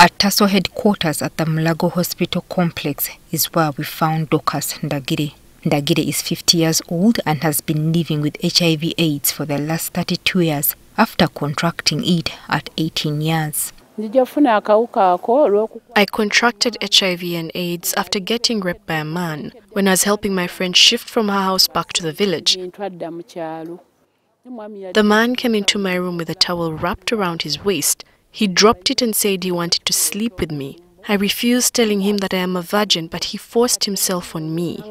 At TASO headquarters at the Mulago Hospital Complex is where we found Dorcus Ndagire. Ndagire is 50 years old and has been living with HIV/AIDS for the last 32 years after contracting it at 18 years. I contracted HIV and AIDS after getting raped by a man when I was helping my friend shift from her house back to the village. The man came into my room with a towel wrapped around his waist. He dropped it and said he wanted to sleep with me. I refused, telling him that I am a virgin, but he forced himself on me.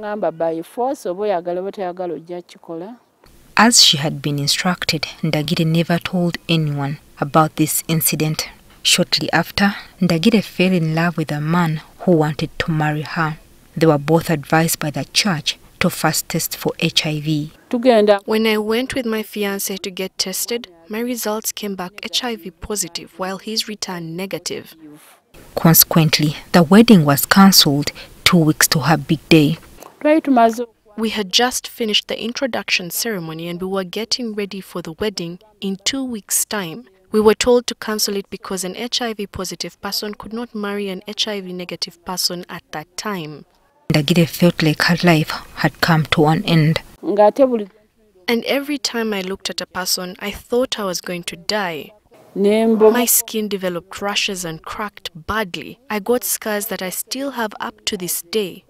As she had been instructed, Ndagire never told anyone about this incident. Shortly after, Ndagire fell in love with a man who wanted to marry her. They were both advised by the church to first test for HIV. When I went with my fiancé to get tested, my results came back HIV positive while his returned negative. Consequently, the wedding was cancelled 2 weeks to her big day. We had just finished the introduction ceremony and we were getting ready for the wedding in 2 weeks' time. We were told to cancel it because an HIV-positive person could not marry an HIV-negative person at that time. Ndagire felt like her life had come to an end. And every time I looked at a person, I thought I was going to die. My skin developed rashes and cracked badly. I got scars that I still have up to this day.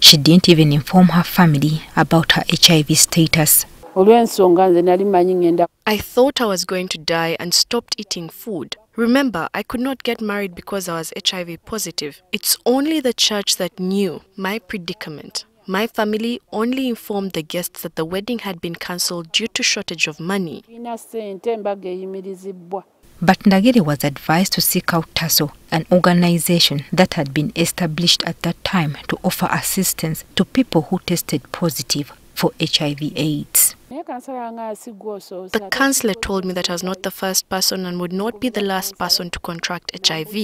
She didn't even inform her family about her HIV status. I thought I was going to die and stopped eating food. Remember, I could not get married because I was HIV positive. It's only the church that knew my predicament. My family only informed the guests that the wedding had been cancelled due to shortage of money. But Ndagire was advised to seek out TASO, an organization that had been established at that time to offer assistance to people who tested positive for HIV/AIDS. The counselor told me that I was not the first person and would not be the last person to contract HIV.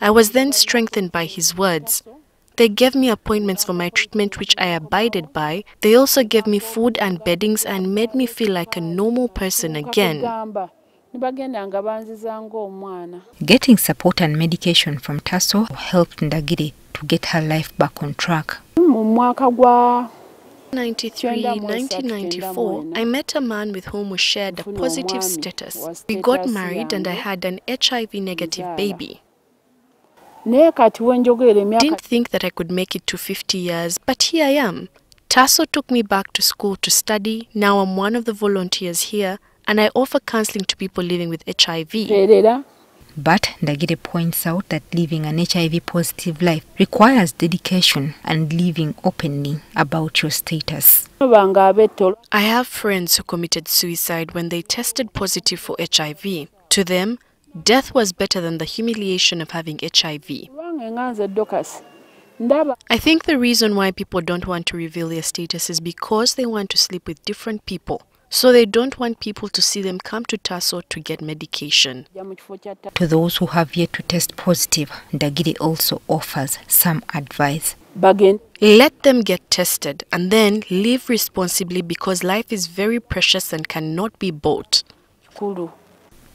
I was then strengthened by his words. They gave me appointments for my treatment, which I abided by. They also gave me food and beddings and made me feel like a normal person again. Getting support and medication from TASO helped Ndagire to get her life back on track. In 1994, I met a man with whom we shared a positive status. We got married and I had an HIV-negative baby. Didn't think that I could make it to 50 years, but here I am. TASO took me back to school to study. Now I'm one of the volunteers here and I offer counseling to people living with HIV. But Ndagire points out that living an HIV-positive life requires dedication and living openly about your status. I have friends who committed suicide when they tested positive for HIV. To them, death was better than the humiliation of having HIV. I think the reason why people don't want to reveal their status is because they want to sleep with different people. So they don't want people to see them come to TASO to get medication. To those who have yet to test positive, Ndagire also offers some advice. Let them get tested and then live responsibly because life is very precious and cannot be bought.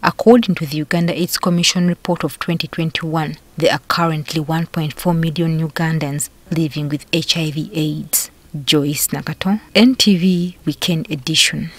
According to the Uganda AIDS Commission report of 2021, there are currently 1.4 million Ugandans living with HIV/AIDS. Joyce Nakato, NTV Weekend Edition.